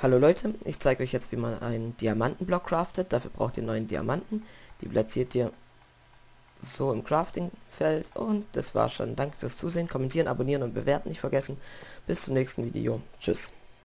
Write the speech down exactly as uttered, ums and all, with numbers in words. Hallo Leute, ich zeige euch jetzt, wie man einen Diamantenblock craftet. Dafür braucht ihr neun Diamanten. Die platziert ihr so im Crafting-Feld. Und das war's schon. Danke fürs Zusehen, kommentieren, abonnieren und bewerten nicht vergessen. Bis zum nächsten Video. Tschüss.